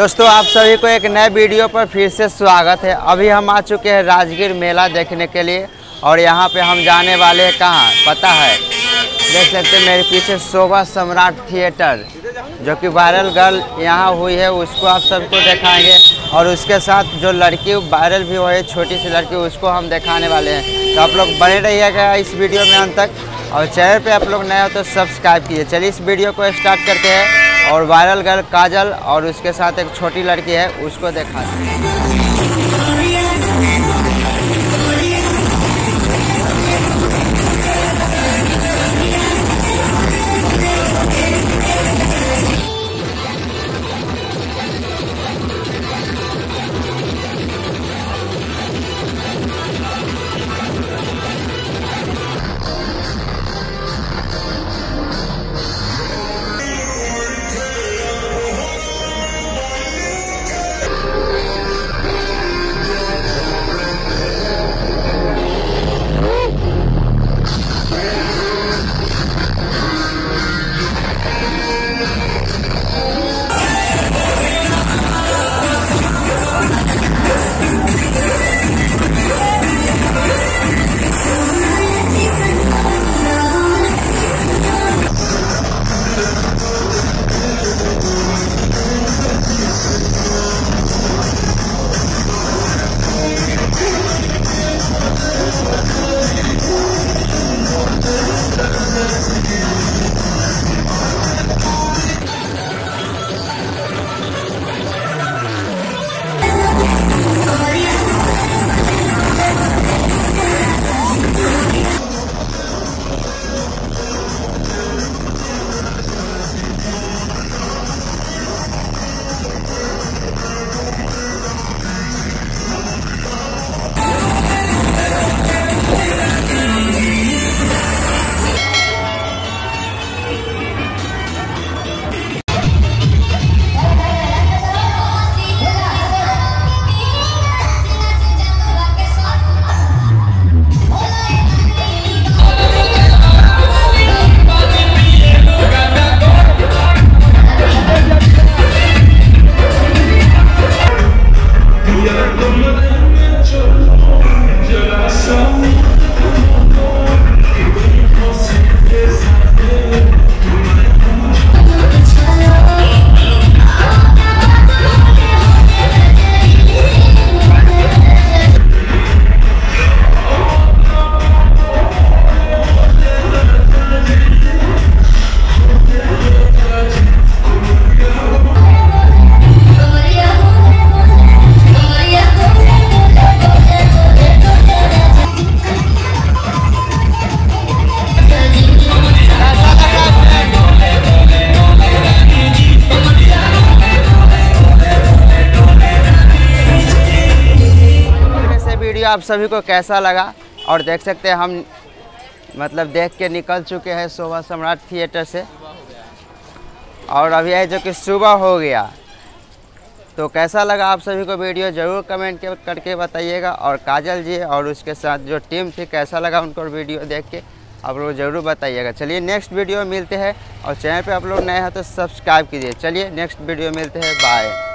दोस्तों आप सभी को एक नए वीडियो पर फिर से स्वागत है। अभी हम आ चुके हैं राजगीर मेला देखने के लिए और यहाँ पे हम जाने वाले हैं कहाँ पता है? देख सकते हैं मेरे पीछे शोभा सम्राट थिएटर जो कि वायरल गर्ल यहाँ हुई है उसको आप सबको दिखाएंगे और उसके साथ जो लड़की वायरल भी हुई छोटी सी लड़की उसको हम दिखाने वाले हैं। तो आप लोग बने रहिएगा इस वीडियो में अंत तक और चैनल पे आप लोग नए हो तो सब्सक्राइब कीजिए। चलिए इस वीडियो को स्टार्ट करते हैं और वायरल गर्ल काजल और उसके साथ एक छोटी लड़की है उसको दिखाते हैं। आप सभी को कैसा लगा? और देख सकते हैं हम मतलब देख के निकल चुके हैं शोभा सम्राट थिएटर से और अभी है जो कि सुबह हो गया। तो कैसा लगा आप सभी को वीडियो ज़रूर कमेंट करके बताइएगा और काजल जी और उसके साथ जो टीम थी कैसा लगा उनको वीडियो देख के आप लोग ज़रूर बताइएगा। चलिए नेक्स्ट वीडियो मिलते हैं और चैनल पे आप लोग नए हैं तो सब्सक्राइब कीजिए। चलिए नेक्स्ट वीडियो मिलते हैं, बाय।